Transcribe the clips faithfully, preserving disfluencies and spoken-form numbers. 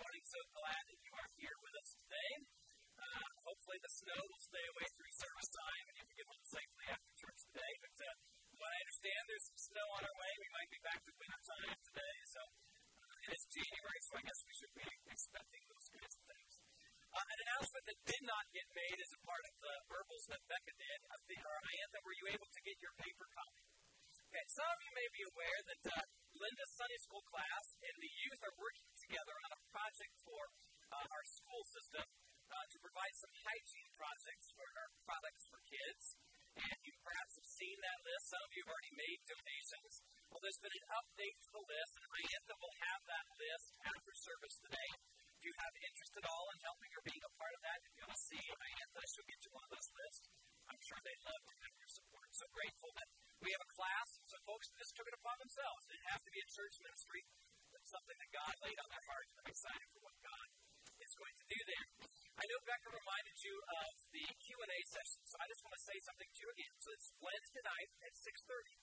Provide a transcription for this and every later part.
morning. So glad that you are here with us today. Uh, hopefully the snow will stay away through service time and you can get home safely after church today. But uh, well, I understand there's some snow on our way. We might be back to winter time today. So uh, it is January, so I guess we should be expecting those kinds of things. Uh, an announcement that did not get made as a part of the verbals that Becca did. I think, or Amanda, were you able to get your paper copy? Okay, some of you may be aware that uh, Linda's Sunday school class and the youth are working together on a project for uh, our school system uh, to provide some hygiene projects for our products for kids. And you perhaps have seen that list. Some of you have already made donations. Well, there's been an update to the list, and Amanda will have that list after service today. If you have interest at all in helping or being a part of that, if you want to see Amanda, she'll get you one of those lists. I'm sure they'd love to have your support. So grateful that we have a class, so folks just took it upon themselves. It didn't have to be a church ministry. It's something that God laid on their heart, and I'm excited for what God is going to do there. I know Becca reminded you of the Q and A session, so I just want to say something to you again. So it's Wednesday night at six thirty.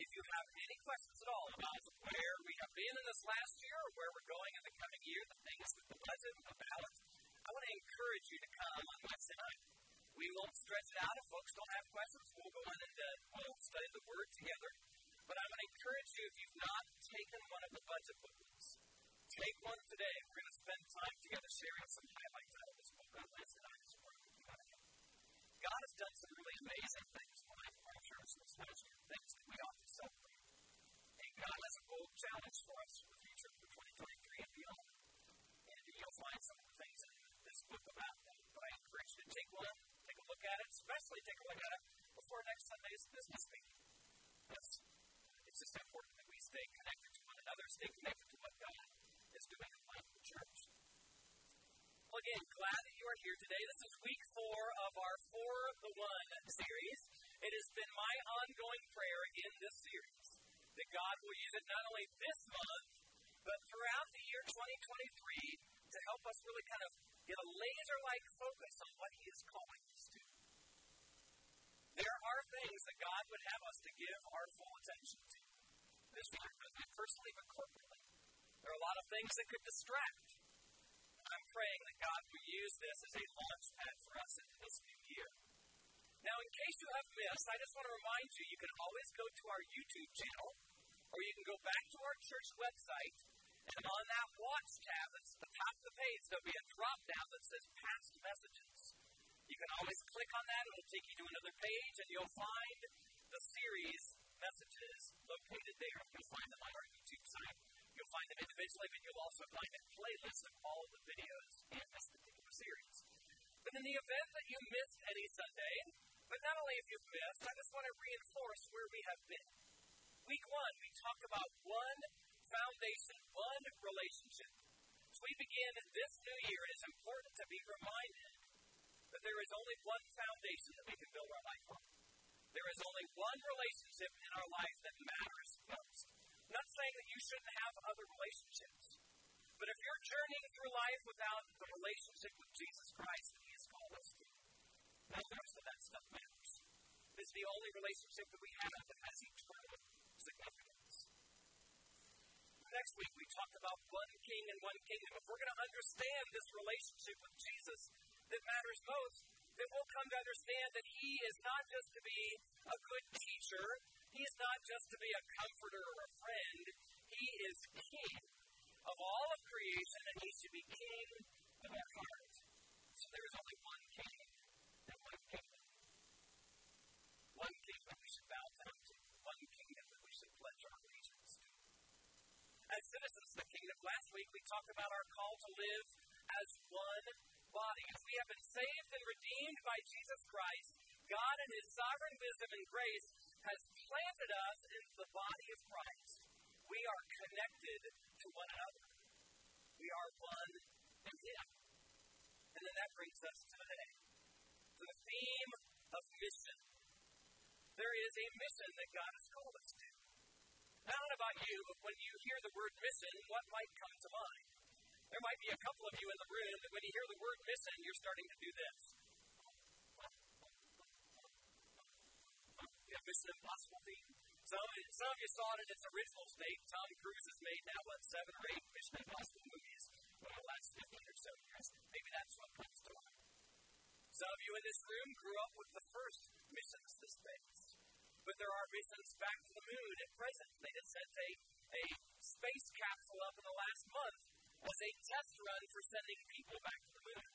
If you have any questions at all about where we have been in this last year or where we're going in the coming year, the things that the budget, the ballot, I want to encourage you to come on Wednesday night. We won't stretch it out. If folks don't have questions, we'll go in and we'll study the Word together. But I'm going to encourage you, if you've not taken one of the budget booklets, take one today. We're going to spend time together sharing some highlights out of this book on Wednesday night. God has done some really amazing things in life for our church this last year, things that we ought to celebrate. And God has a bold challenge for us for the future for twenty twenty-three and beyond. And you'll find some of the things in this book about that. But I encourage you to take one. At it, especially take a look at it before next Sunday's business meeting. Yes, it's just important that we stay connected to one another, stay connected to what God is doing in life of the church. Well, again, glad that you are here today. This is week four of our For the One series. It has been my ongoing prayer in this series that God will use it not only this month, but throughout the year twenty twenty-three to help us really kind of get a laser-like focus on what He is calling us to. There are things that God would have us to give our full attention to. This year, not personally, but corporately. There are a lot of things that could distract. I'm praying that God would use this as a launch pad for us into this new year. Now, in case you have missed, I just want to remind you, you can always go to our YouTube channel, or you can go back to our church website, and on that watch tab, that's at the top of the page, there'll be a drop-down that says Past Messages. You can always click on that. It'll take you to another page, and you'll find the series messages located there. You'll find them on our YouTube site. You'll find them individually, but you'll also find a playlist of all of the videos in this particular series. But in the event that you missed any Sunday, but not only if you've missed, I just want to reinforce where we have been. Week one, we talked about one foundation, one relationship. As we begin this new year, it is important to be reminded that there is only one foundation that we can build our life on. There is only one relationship in our life that matters most. I'm not saying that you shouldn't have other relationships, but if you're journeying through life without the relationship with Jesus Christ that He has called us to, now the rest of that stuff matters. This is the only relationship that we have that has eternal significance. Next week, we talked about one king and one kingdom. If we're going to understand this relationship with Jesus that matters most, then we'll come to understand that He is not just to be a good teacher. He is not just to be a comforter or a friend. He is king of all of creation, and He should be king of our heart. So there is only one king and one kingdom. One king that we should bow down to. One kingdom that we should pledge our allegiance to. As citizens of the kingdom, last week we talked about our call to live as one body. As we have been saved and redeemed by Jesus Christ, God in His sovereign wisdom and grace has planted us in the body of Christ. We are connected to one another. We are one in Him. And then that brings us to today, to the theme of mission. There is a mission that God has called us to. Now, I don't know about you, but when you hear the word mission, what might come to mind? There might be a couple of you in the room that when you hear the word mission, you're starting to do this. Yeah, Mission Impossible theme. Some, some of you saw it in its original state. Tom Cruise has made now, what, seven or eight Mission Impossible movies. But last fifteen or so years, maybe that's what comes to mind. Some of you in this room grew up with the first missions to space, but there are missions back to the moon at present. They just sent a, a space capsule up in the last month as a test run for sending people back to the moon.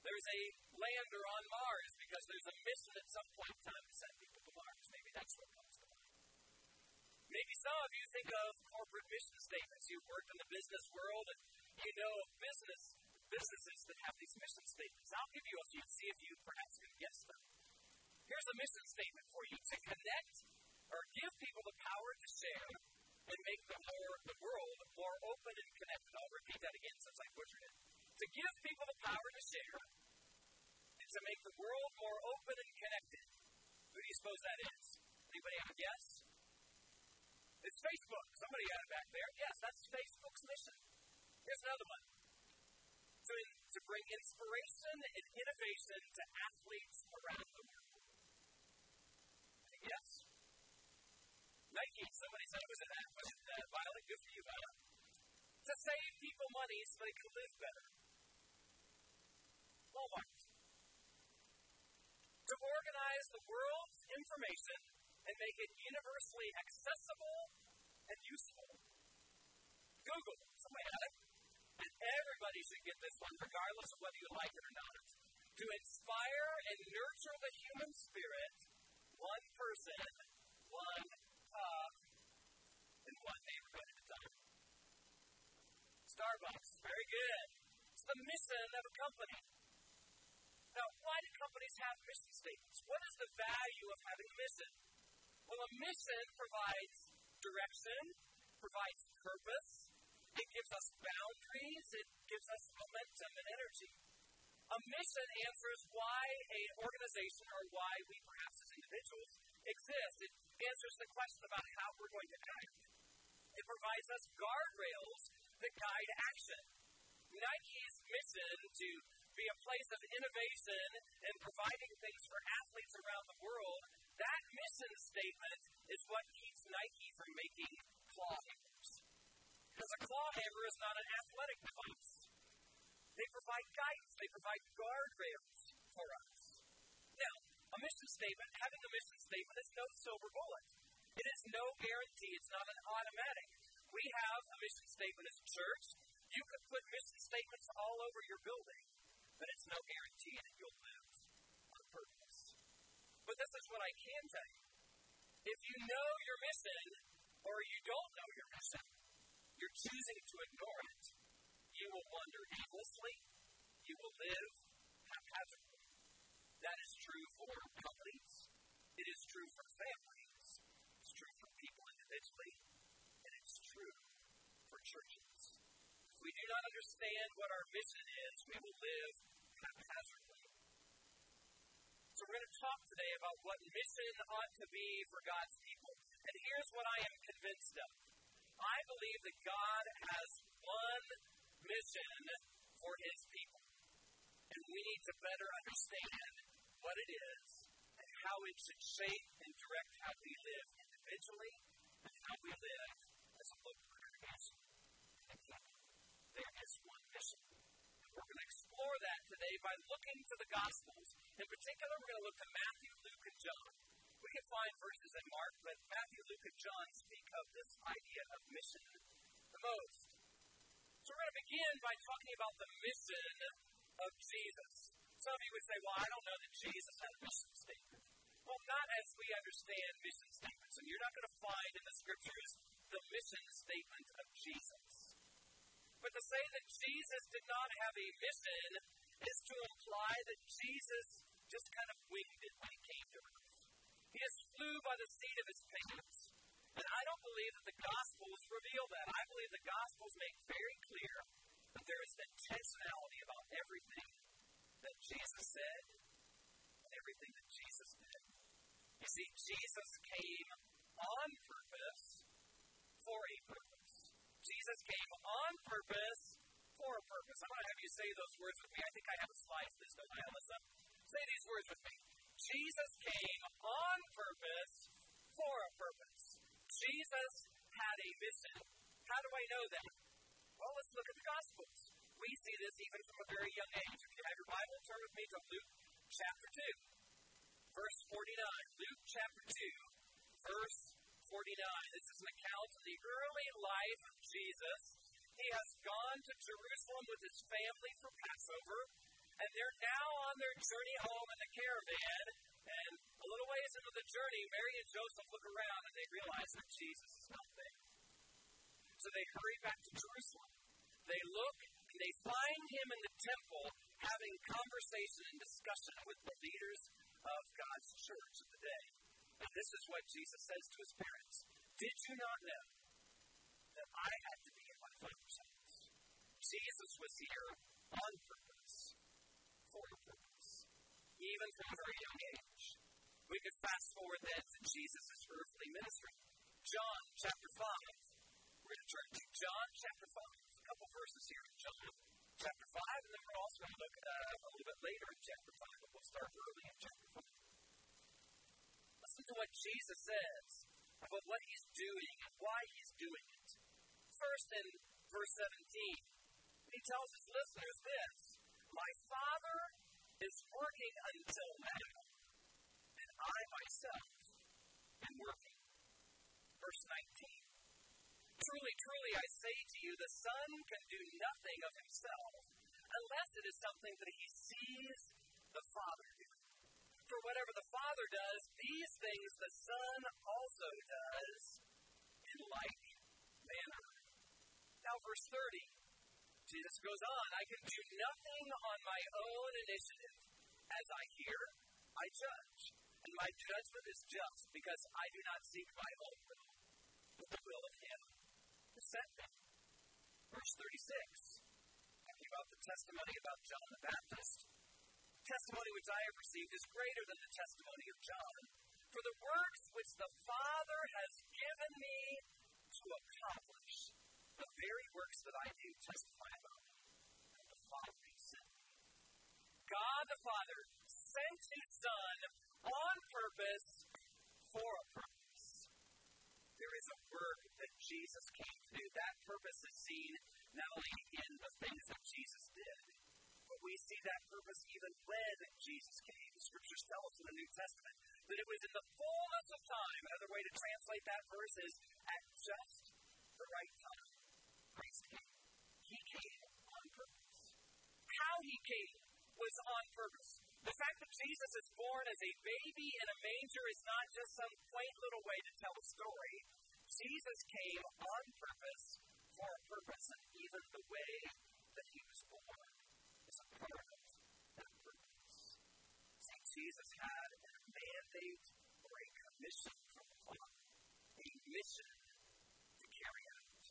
There's a lander on Mars because there's a mission at some point in time to send people to Mars. Maybe that's what comes to mind. Maybe some of you think of corporate mission statements. You've worked in the business world, and you know business businesses that have these mission statements. I'll give you a few and see if you perhaps can guess them. Here's a mission statement for you: to connect or give people the power to share and make the world more open and connected. I'll repeat that again since I butchered it. To give people the power to share and to make the world more open and connected. Who do you suppose that is? Anybody have a guess? It's Facebook. Somebody got it back there. Yes, that's Facebook's mission. Here's another one. To, in, to bring inspiration and innovation to athletes around the world. Yes? Nike. Somebody said it was an ad. Wasn't that Violet? Good for you, Violet. To save people money so they can live better. Walmart. To organize the world's information and make it universally accessible and useful. Google. Somebody had it. And everybody should get this one, regardless of whether you like it or not. To inspire and nurture the human spirit, one person, one pub, and one neighborhood at a time. Starbucks. Very good. It's the mission of a company. Now, why do companies have mission statements? What is the value of having a mission? Well, a mission provides direction, provides purpose, it gives us boundaries, it gives us momentum and energy. A mission answers why an organization or why we, perhaps as individuals, exist. It answers the question about how we're going to act. It provides us guardrails that guide action. Nike's mission to be a place of innovation and providing things for athletes around the world, that mission statement is what keeps Nike from making claw hammers. Because a claw hammer is not an athletic device. They provide guidance. They provide guardrails for us. Now, a mission statement, having a mission statement is no silver bullet. It is no guarantee. It's not an automatic. We have a mission statement as a church. You could put mission statements all over your building, but it's no guarantee that you'll live on purpose. But this is what I can tell you. If you know your mission or you don't know your mission, you're choosing to ignore it, you will wander aimlessly, you will live haphazardly. That is true for companies, it is true for families, it's true for people individually, and it's true for churches. If we do not understand what our mission is, we will live haphazardly. So we're going to talk today about what mission ought to be for God's people. And here's what I am convinced of. I believe that God has one mission for His people, and we need to better understand what it is and how it should shape and direct how we live individually and how we live as a local congregation. There is one mission. We're going to explore that today by looking to the Gospels. In particular, we're going to look to Matthew, Luke, and John. We can find verses in Mark, but Matthew, Luke, and John speak of this idea of mission the most. So we're going to begin by talking about the mission of Jesus. Some of you would say, well, I don't know that Jesus had a mission statement. Well, not as we understand mission statements. And you're not going to find in the Scriptures the mission statement of Jesus. But to say that Jesus did not have a mission is to imply that Jesus just kind of winged it when he came to earth. He just flew by the seat of his pants. And I don't believe that the Gospels reveal that. I believe the Gospels make very clear that there is intentionality about everything that Jesus said and everything that Jesus did. You see, Jesus came on purpose for a purpose. Jesus came on purpose for a purpose. I'm going to have you say those words with me. I think I have a slide for this. Don't I, Alyssa? Say these words with me. Jesus came on purpose for a purpose. Jesus had a mission. How do I know that? Well, let's look at the Gospels. we see this even from a very young age. If you have your Bible, turn with me to Luke chapter two, verse forty-nine. Luke chapter two, verse forty-nine. This is an account of the early life of Jesus. He has gone to Jerusalem with his family for Passover, and they're now on their journey home in the caravan. And a little ways into the journey, Mary and Joseph look around and they realize that Jesus is not there. So they hurry back to Jerusalem. They look and they find him in the temple having conversation and discussion with the leaders of God's church of the day. And this is what Jesus says to his parents. Did you not know that I had to be in my Father's house? Jesus was here on purpose, for a purpose, even from a very young age. We could fast forward then to Jesus' earthly ministry. John chapter five. We're going to turn to John chapter five. A couple verses here in John chapter five, and then we're also going to look uh, a little bit later in chapter five, but we'll start early in chapter five. To what Jesus says about what he's doing and why he's doing it. First, in verse seventeen, he tells his listeners this: My Father is working until now, and I myself am working. Verse nineteen, Truly, truly, I say to you, the Son can do nothing of himself unless it is something that he sees the Father do. For whatever the Father does, these things the Son also does in like manner. Now, verse thirty, Jesus goes on, I can do nothing on my own initiative. As I hear, I judge, and my judgment is just, because I do not seek my own will, but the will of Him who sent me. Verse thirty-six, talking about the testimony about John the Baptist. The testimony which I have received is greater than the testimony of John. For the works which the Father has given me to accomplish, the very works that I do testify about me, that the Father has sent me. God the Father sent His Son on purpose for a purpose. There is a work that Jesus came to do. That purpose is seen not only in the things that Jesus did, we see that purpose even when Jesus came. The scriptures tell us in the New Testament that it was in the fullness of time. Another way to translate that verse is, at just the right time, Christ came. He came on purpose. How he came was on purpose. The fact that Jesus is born as a baby in a manger is not just some quaint little way to tell a story. Jesus came on purpose for a purpose, and even the way that he was born. See, Jesus had a mandate or a commission from the Father, a mission to carry out.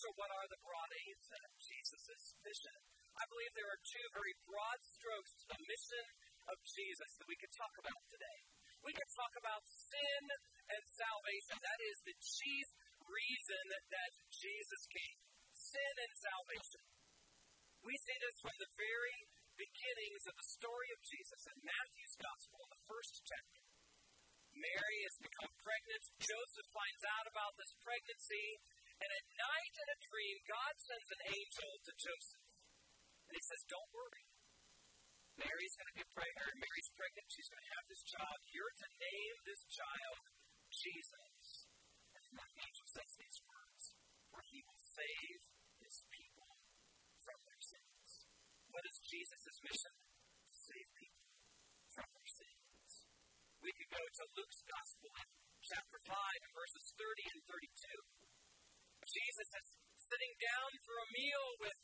So what are the broad aims of Jesus' mission? I believe there are two very broad strokes to the mission of Jesus that we could talk about today. We could talk about sin and salvation. That is the chief reason that Jesus came. Sin and salvation. We see this from the very beginnings of the story of Jesus in Matthew's Gospel, the first chapter. Mary has become pregnant. Joseph finds out about this pregnancy. And at night in a dream, God sends an angel to Joseph. And he says, don't worry. Mary's going to be pregnant. Mary's pregnant. She's going to have this child. You're to name this child Jesus. And the angel says these words, for he will save his people. What is Jesus' mission? To save people from their sins. We could go to Luke's Gospel, chapter five, verses thirty and thirty-two. Jesus is sitting down for a meal with,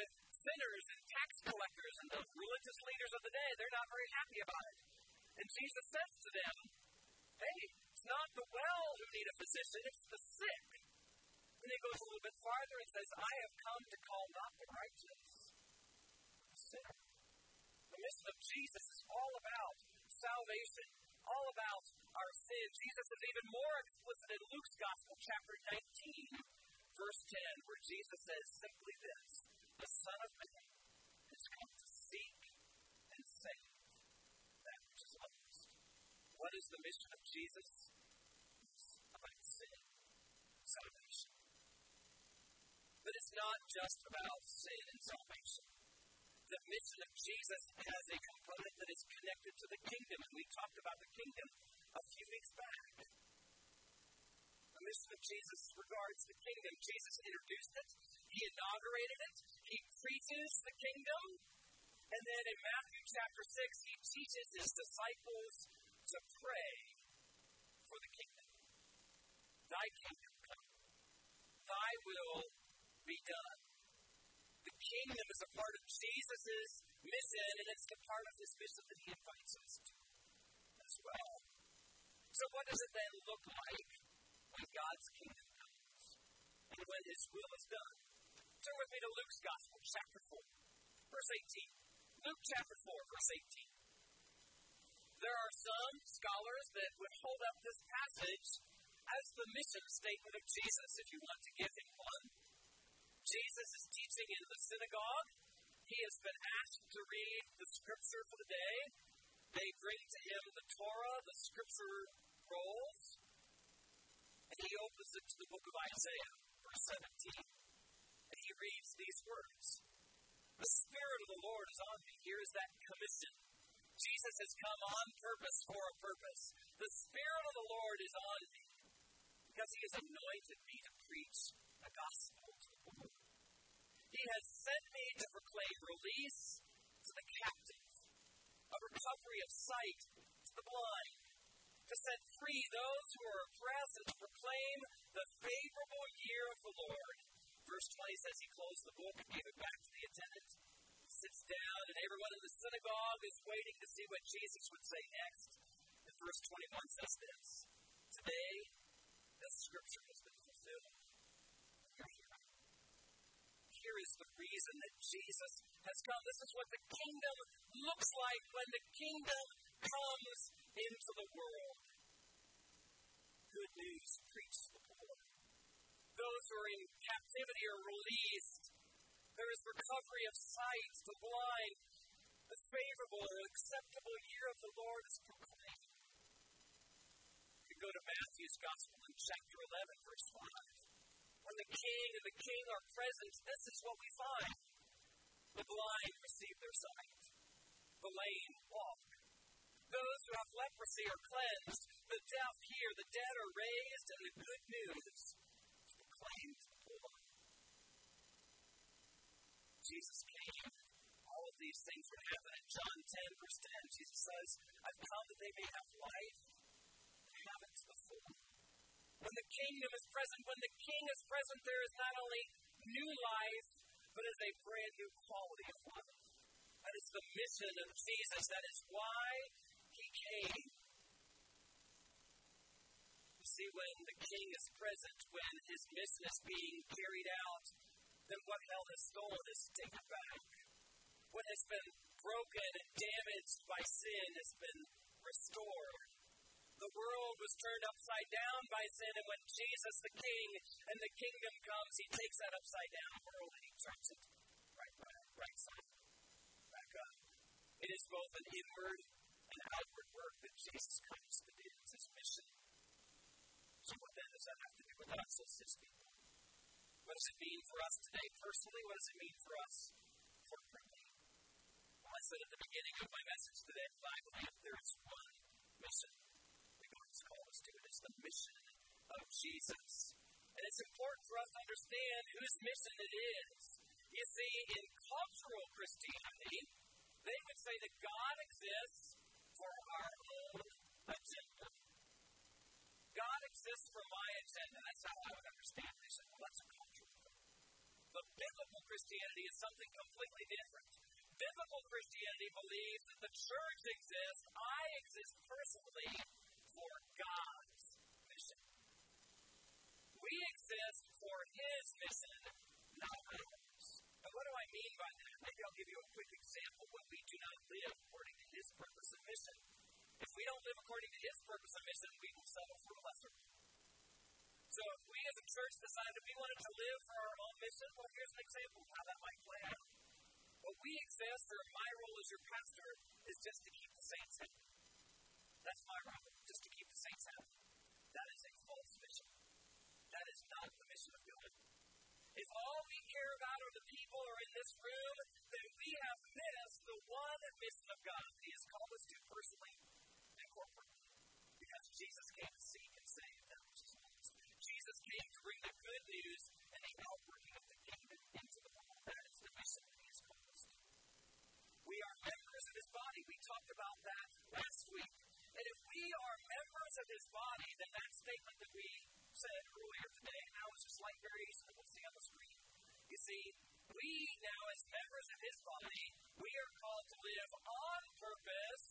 with sinners and tax collectors and the religious leaders of the day. They're not very happy about it. And Jesus says to them, hey, it's not the well who need a physician, it's the sick. And he goes a little bit farther and says, I have come to call not the righteous. The mission of Jesus is all about salvation, all about our sin. Jesus is even more explicit in Luke's Gospel, chapter nineteen, verse ten, where Jesus says simply this, the Son of Man has come to seek and save that which is lost. What is the mission of Jesus? It's about sin, salvation. that it's not just about sin and salvation. The mission of Jesus has a component that is connected to the kingdom, and we talked about the kingdom a few weeks back. The mission of Jesus regards the kingdom. Jesus introduced it, he inaugurated it, he preaches the kingdom, and then in Matthew chapter six, he teaches his disciples to pray for the kingdom. Thy kingdom come, thy will be done. The kingdom is a part of Jesus' mission, and it's the part of his mission that he invites us to as well. So what does it then look like when God's kingdom comes and when his will is done? Turn with me to Luke's Gospel, chapter four, verse eighteen. Luke chapter four, verse eighteen. There are some scholars that would hold up this passage as the mission statement of Jesus, if you want to give him one. Jesus is teaching in the synagogue. He has been asked to read the scripture for the day. They bring to him the Torah, the scripture rolls. And he opens it to the book of Isaiah, verse seventeen. And he reads these words. The Spirit of the Lord is on me. Here is that commission. Jesus has come on purpose for a purpose. The Spirit of the Lord is on me, because he has anointed me to preach the gospel to the poor. He has sent me to proclaim release to the captive, a recovery of sight to the blind, to set free those who are oppressed, and to proclaim the favorable year of the Lord. Verse twenty says he closed the book and gave it back to the attendant. He sits down, and everyone in the synagogue is waiting to see what Jesus would say next. And verse twenty-one says this: Today, this scripture has been fulfilled. Here is the reason that Jesus has come. This is what the kingdom looks like when the kingdom comes into the world. Good news preached to the poor. Those who are in captivity are released. There is recovery of sight to the blind. The favorable and acceptable year of the Lord is proclaimed. Go to Matthew's Gospel in chapter eleven, verse five. When the king and the king are present, this is what we find. The blind receive their sight. The lame walk. Those who have leprosy are cleansed. The deaf hear. The dead are raised. And the good news is proclaimed to the poor. Jesus came. All of these things would happen. In John ten, verse ten, Jesus says, I've come that they may have life. When the kingdom is present, when the king is present, there is not only new life, but is a brand new quality of life. That is the mission of Jesus. That is why he came. You see, when the king is present, when his mission is being carried out, then what hell has stolen is taken back. What has been broken and damaged by sin has been restored. The world was turned upside down by sin, and when Jesus the King and the kingdom comes, he takes that upside down world and he turns it right, right, right side back up. It is both an inward and outward work that Jesus comes to do. It's his mission. So what then does that have to do with us as his people? What does it mean for us today personally? What does it mean for us corporately? Well, I said at the beginning of my message today, I believe there is one mission. Called us to it. It's the mission of Jesus. And it's important for us to understand whose mission it is. You see, in cultural Christianity, they would say that God exists for our own agenda. God exists for my agenda. That's how I would understand this. Well, that's a cultural thing. But biblical Christianity is something completely different. Biblical Christianity believes that the church exists, I exist personally, for God's mission. We exist for his mission, not ours. And what do I mean by that? Maybe I'll give you a quick example. When we do not live according to his purpose and mission, if we don't live according to his purpose and mission, we will settle for a lesser. So if we as a church decided we wanted to live for our own mission, well, here's an example of how that might play out. What we exist, or my role as your pastor, is just to keep the saints happy. That's my role. Just to keep the saints happy. That is a false mission. That is not the mission of God. If all we mission of God that He has called us to personally and corporately. Because Jesus came to seek and save that which is lost. Jesus came to bring the good news and the outworking of the kingdom into the world. That is the mission that He has called us to. We are members of His body. We talked about that last week. And if we are members of His body, then that statement that we said earlier today, and that was just like very easy to see on the screen. You see, we now as members of His body, we are called to live on purpose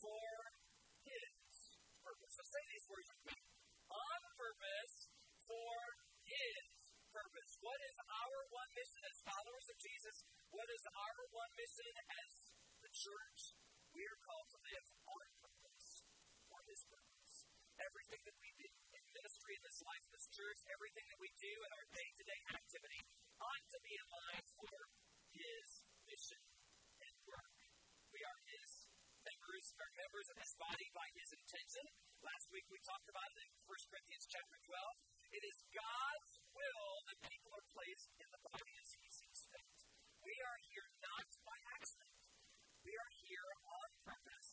for His purpose. So say these words with me. On purpose for His purpose. What is our one mission as followers of Jesus? What is our one mission as the church? We are called to live on purpose for His purpose. Everything that we do in ministry, in this life, this church, everything that we do in our day-to-day activity ought to be in line for His mission and work. We are His members, we are members of His body by His intention. Last week we talked about it in First Corinthians chapter twelve. It is God's will that people are placed in the body as He sees fit. We are here not by accident. We are here on purpose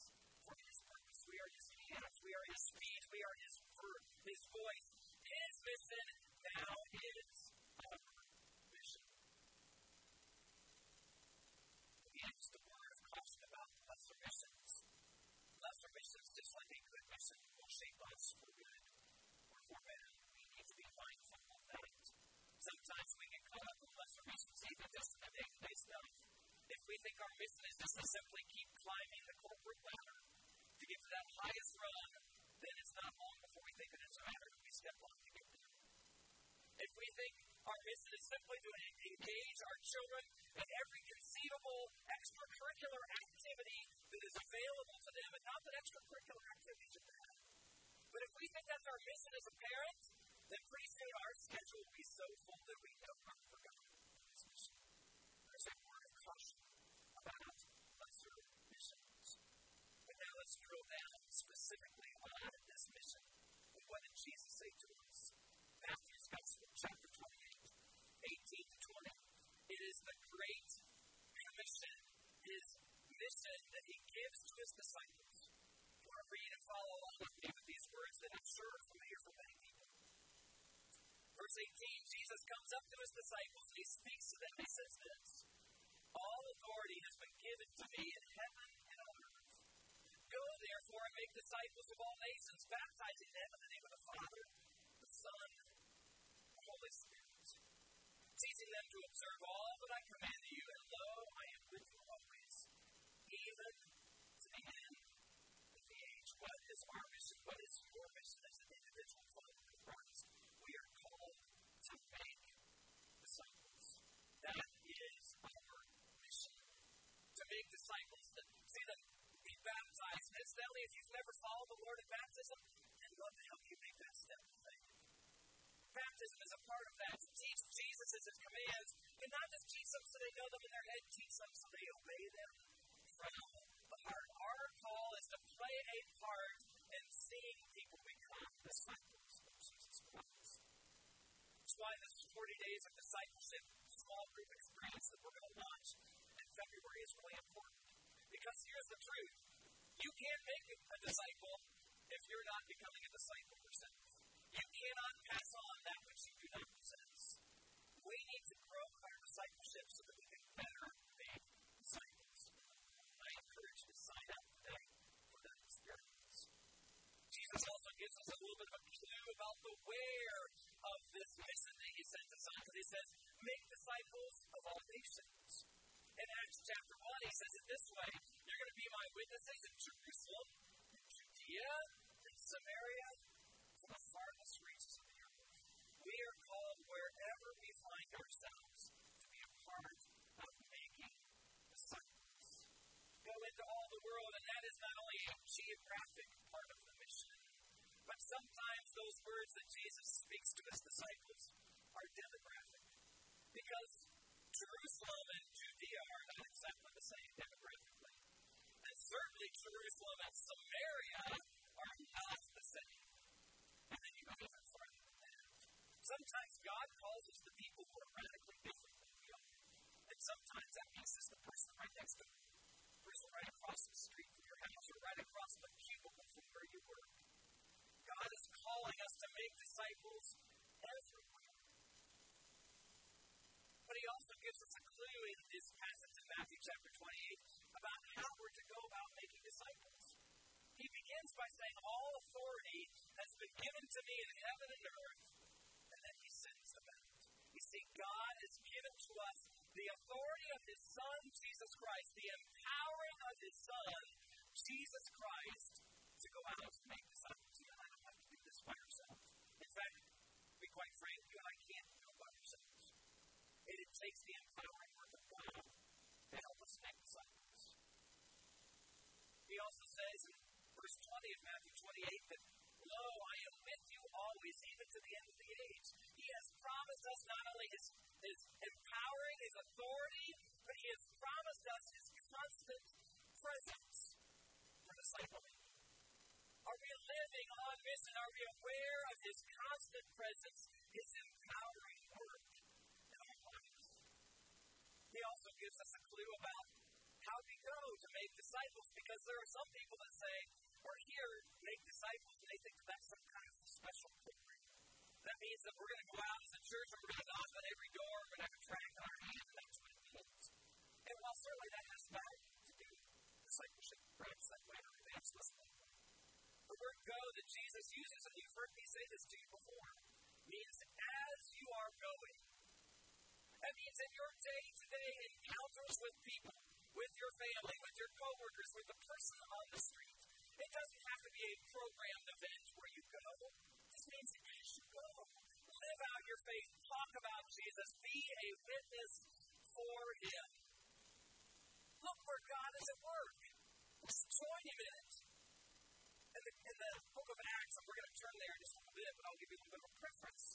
for His purpose. We are His hands. We are His feet. We are His word, His voice. His mission now is our mission. Again, just a word of caution about lesser missions. Lesser missions, just like a good mission, will shape us for good or for better. We need to be mindful of that. Sometimes we get caught up in lesser missions, even just in the day-to-day stuff. If we think our mission is just to simply keep climbing the corporate ladder to get to that highest rung, then it's not long before we think that it's a matter that we step on to get there. If we think our mission is simply to engage our children in every conceivable extracurricular activity that is available to them, and not that extracurricular activities are bad, but if we think that's our mission as a parent, then pretty soon our schedule will be so full that we don't have forgotten this mission. There's a word of caution about lesser missions. But now let's drill down specifically on this mission and what did Jesus say to us? Matthew's Gospel, chapter twenty-eight, eighteen to twenty. It is the great commission, His mission that He gives to His disciples. If you want to read and follow along with me with these words that I'm sure are familiar for many people. Verse eighteen, Jesus comes up to His disciples and He speaks to them and He says this, "All authority has been given to me in heaven and on earth. Go therefore and make disciples of all nations, baptizing them in the name of the Father, the Son, and the Holy Spirit, teaching them to observe all that I command you, and lo, I am with you always, even to the end of the age." What is our mission? What is your mission as an individual follower of Christ? We are called to make disciples. That is our mission. To make disciples, to see them be baptized. Incidentally, if you've never followed the Lord in baptism, I'd love to help you make that step of faith. Baptism is a part of that. To teach Jesus as His commands, and not just teach them so they know them in their head, teach them so they obey them from the heart. Our call is to play a part in seeing people become disciples of Jesus Christ. That's why this forty days of discipleship small group experience that we're going to launch in February is really important. Because here's the truth. You can't make a disciple if you're not becoming a disciple yourself. You cannot pass on that which you do not possess. We need to grow our discipleship so that we can better make disciples. I encourage you to sign up today for that experience. Jesus also gives us a little bit of a clue about the where of this mission that He sends us on. He says, make disciples of all nations. In Acts chapter one, He says it this way, "You're going to be my witnesses in Jerusalem, in Judea, in Samaria, to the farthest reaches of the earth." We are called wherever we find ourselves to be a part of making disciples. Go into all the world, and that is not only a geographic part of the mission, but sometimes those words that Jesus speaks to His disciples are demographic. Because Jerusalem and Judea are not exactly the same demographically. And certainly Jerusalem and Samaria are not the same. And then you go even farther than that. Sometimes God calls us to people who are radically different than we are. And sometimes that means it's the person right next to me. Or is right across the street from your house or right across the cubicle from where you work. God is calling us to make disciples everywhere. But he also gives us a clue in this passage in Matthew chapter twenty-eight about how we're to go about making disciples. He begins by saying, all authority has been given to me in heaven and earth, and then he sends them out. You see, God has given to us the authority of his Son, Jesus Christ, the empowering of his Son, Jesus Christ, to go out and make disciples. You and I don't have to do this by ourselves. In fact, to be quite frank, you and I can't do it by ourselves. And it takes the empowering work of God to help us make disciples. He also says in verse twenty of Matthew twenty-eight that, lo, I am with you always, even to the end of the age. He has promised us not only his, his empowering, his authority, but he has promised us his constant presence for discipling. Are we living on mission? Are we aware of his constant presence, his empowering work in our lives? He also gives us a clue about how we go to make disciples, because there are some people that say, we're here to make disciples, and they think that's some kind of special program. That means that we're going to go out as a church and we're going to knock on every door, we're going to have a tract on our hand, and that's what it means. And while certainly that has value to do, discipleship practice that way, or advance this way. The word go that Jesus uses, and you've heard me say this to you before, means as you are going. That means in your day-to-day encounters with people, with your family, with your coworkers, with the person on the street. It doesn't have to be a programmed event where you go. It just means that as you go, live out your faith, talk about Jesus, be a witness for him. Look where God is at work. Just join him in it. In the, in the book of Acts, and we're going to turn there in just a little bit, but I'll give you a little bit of a preference.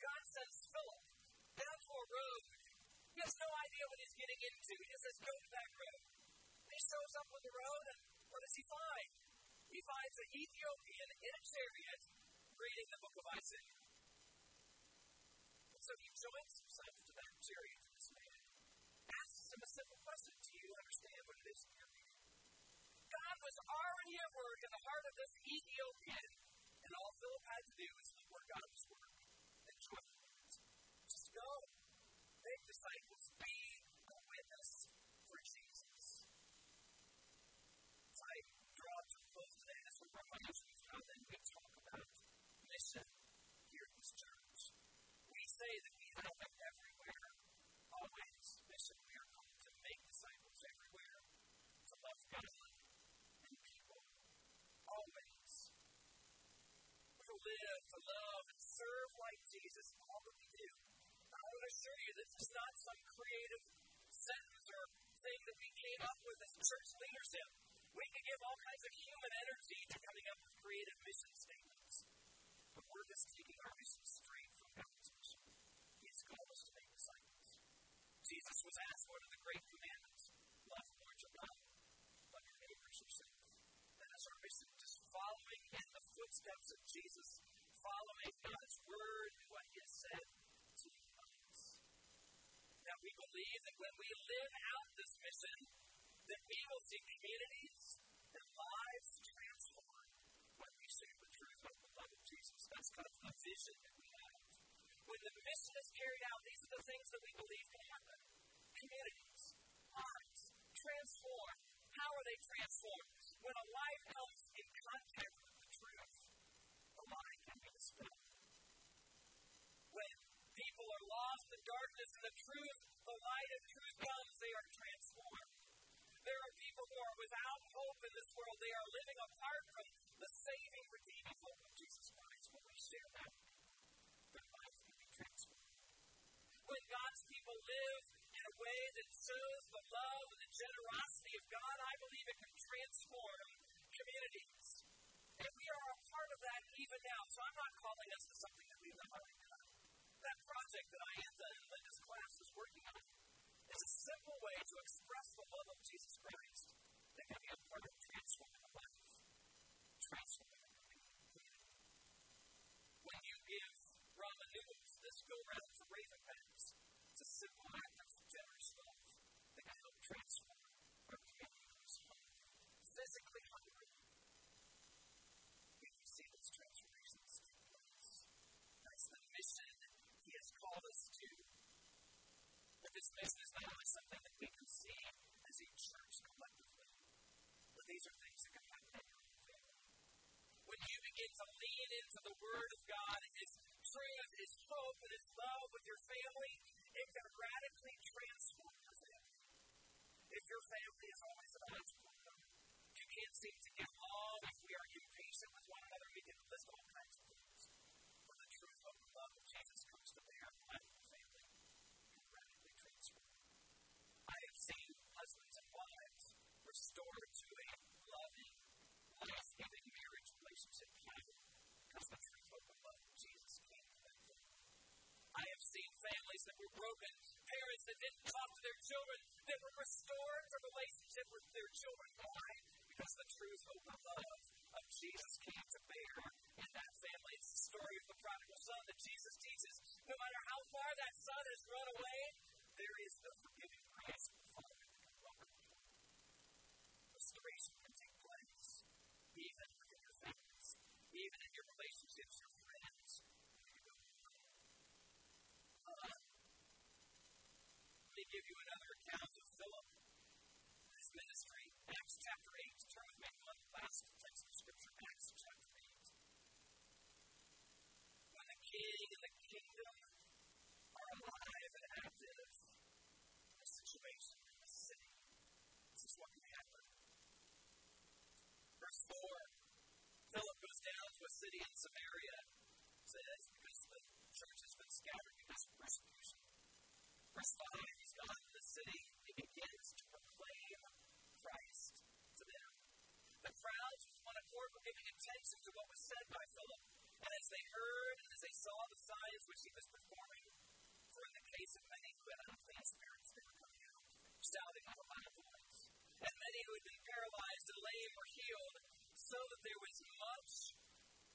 God sends Philip down to a road. He has no idea what he's getting into. He just says, go to that road. And he shows up on the road, and what does he find? He finds an Ethiopian in a chariot reading the book of Isaiah. And so he joins himself to that chariot, to this man, asks him a simple question, do you understand what it is you're reading? God was already at work in the heart of this Ethiopian, and all Philip had to do was look where God was working and join the words. Just go. Make disciples. Be a witness for Jesus. As I draw to a close today, that's what my mission is about. Then we talk about mission here in this church. We say that we have them everywhere, always mission. We are called to make disciples everywhere, to love God and people, always. To live, to love, and serve like Jesus in all that we do. I want to assure you this is not some creative sentence or thing that we came up with as church leadership. We can give all kinds of human energy to coming up with creative mission statements. But we're just taking our mission straight from God's mission. He's called us to make disciples. Jesus was asked one of the great commandments, love the Lord your God, love your neighbor as yourself. That is our mission, just following in the footsteps of Jesus, following God's word and what he has said. We believe that when we live out this mission, that we will see communities and lives transformed when we share the truth of the love of Jesus. That's kind of the vision that we have. When the mission is carried out, these are the things that we believe can happen. Communities, lives, transformed. How are they transformed? When a life comes in contact with the truth, a life can be dispelled. When people are lost in darkness and the truth, the light of truth comes, they are transformed. There are people who are without hope in this world. They are living apart from the saving, redeeming hope of Jesus Christ. When we share that, their lives can be transformed. When God's people live in a way that shows the love and the generosity of God, I believe it can transform communities. And we are a part of that even now, so I'm not calling us to something that we live on right now. That project that Iantha and Linda's class is working on is a simple way to express the love of Jesus Christ that can be a part of transforming a life, transforming a community. When you give ramen noodles this go-round to Razorbacks, it's a simple act of generous love that can help transform our community. physically hungry. We can see this transformation that's taking place. That's the mission He has called us to. But this mission is not only something that we can see as a church collectively, but these are things that can happen in your own family. When you begin to lean into the Word of God, His truth, His hope, and His love with your family, it can radically transform your family. If your family is always about you can't seem to get along, if we are impatient with one another, we can list all kinds of things. When the truth of the love of Jesus comes to bear in the life of the family, it can radically transform. I have seen husbands and wives restored to a loving, life-giving marriage relationship because the truth of the love of Jesus came to that family. I have seen families that were broken, parents that didn't talk to their children, that were restored to relationship with their children. Why? Because the truth of the love of Jesus came to bear in that family. It's the story of the prodigal son that Jesus teaches. No matter how far that son has run away, there is the forgiving grace of the Father that can welcome him. Restoration can take place, even within your families, even in your relationships, your friends. Give you another account of Philip and his ministry. Acts chapter eight. Turn with me to the last text of Scripture. Acts chapter eight. When the king and the kingdom are alive and active, the situation in the city, this is what can happen. Verse four. Philip goes down to a city in Samaria. It says, because the church has been scattered because of persecution. Verse five. In the city, he begins to proclaim Christ to them. The crowds with one accord were giving attention to what was said by Philip, and as they heard and as they saw the signs which he was performing, for in the case of many who had unclean spirits, they were coming out, shouting with a loud voice, and many who had been paralyzed and lame were healed, so that there was much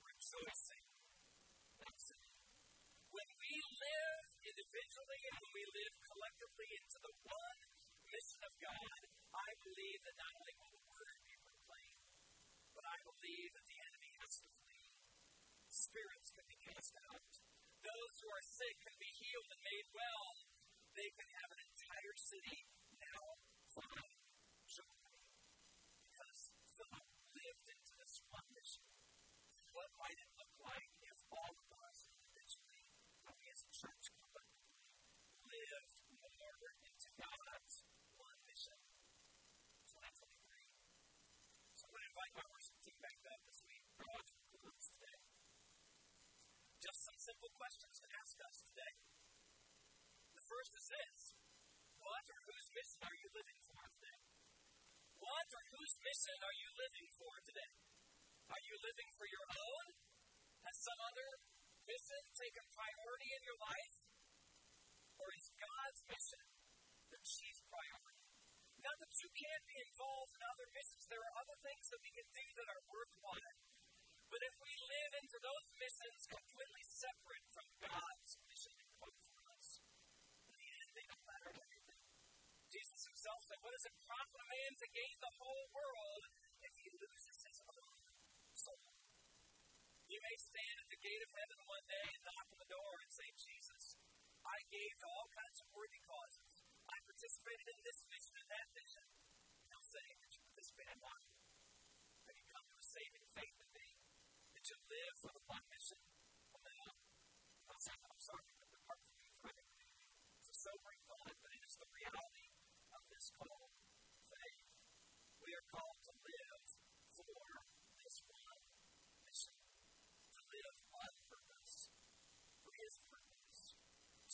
rejoicing. When we live individually and when we live collectively into the one mission of God, I believe that not only will the word be proclaimed, but I believe that the enemy has to flee. Spirits can be cast out. Those who are sick can be healed and made well. They can have an entire city now find joy. Because Philip lived into this one mission. What might it look like if all of us individually, as a church, lived more into God's one mission? So that's what we agree. So I'm going to invite my worship team back up this week. We're going to conclude today. Just some simple questions to ask us today. The first is this: what or whose mission are you living for today? What or whose mission are you living for today? Are you living for your own? Has some other mission taken priority in your life? Or is God's mission the chief priority? Not that you can't be involved in other missions. There are other things that we can do that are worthwhile. But if we live into those missions completely separate from God's mission and hope for us, in the end, they don't matter anything. Jesus himself said, what does it profit a man to gain the whole world if he loses his own soul? You may stand at the gate of heaven one day and knock on the door and say, Jesus, I gave to all kinds of worthy causes. I participated in this mission and that mission. He'll say, did you participate in mine? Did you come to a saving faith in me? Did you live for the one mission? Well, no. I'll say, I'm sorry, but depart from me, for I didn't do it. It's a sobering thought, but it is the reality of this call. Faith. We are called to live for this one mission. To live on purpose. For his purpose.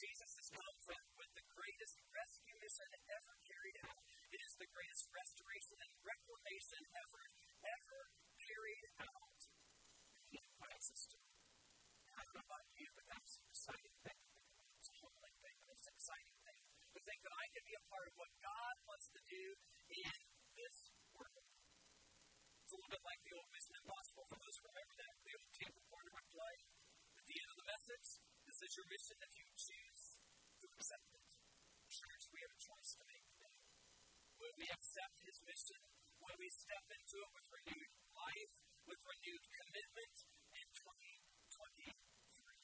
Jesus has come with the greatest rescue mission ever carried out. It is the greatest restoration and reclamation effort ever carried out. And he invites us to it. I don't know about you, but that's an exciting thing. It's a humbling thing, but it's an exciting thing. To think that I can be a part of what God wants to do in this world. It's a little bit like the old Mission Impossible. For those who remember that, the old tape recorder would play. At the end of the message, this is your mission if you choose to accept it. Church, we have a choice to make today. Will we accept his mission when we step into it with renewed life, with renewed commitment in twenty twenty-three.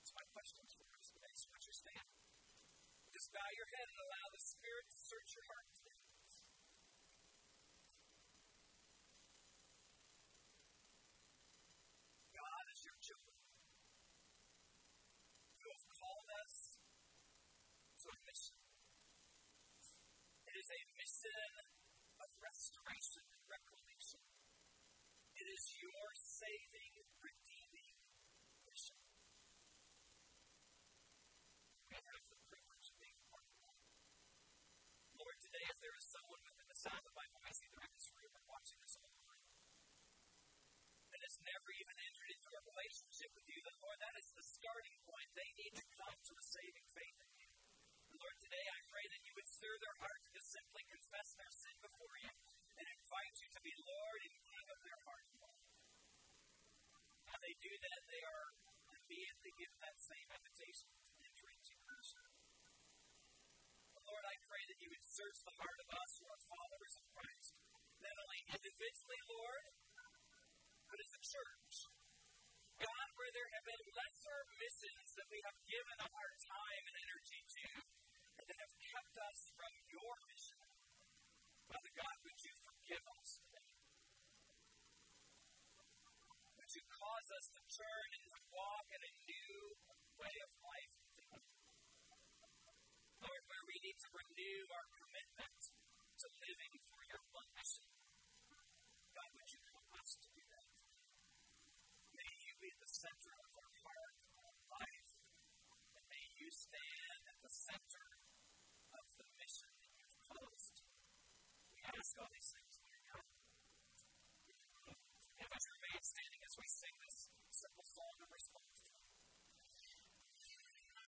That's my questions for us today. So would you stand? Just bow your head and allow the Spirit to search your heart today. It is a mission of restoration and reclamation. It is your saving, redeeming mission. We have the privilege of being part of it. Lord, today, if there is someone within the sound of my voice, either in this room or watching this online, that has never even entered into a relationship with you, then, Lord, that is the starting point. They need to come to a saving faith in you. And Lord, today I pray that you would stir their heart to simply confess their sin before you and invite you to be Lord and King of their heart. As they do that, they are immediately given that same invitation to enter into worship. Lord, I pray that you would search the heart of us who are followers of Christ, not only individually, Lord, but as a church. God, where there have been lesser missions that we have given up our time and energy to, that have kept us from your mission. Father God, would you forgive us today? Would you cause us to turn and to walk in a new way of life today? Lord, where we need to renew our commitment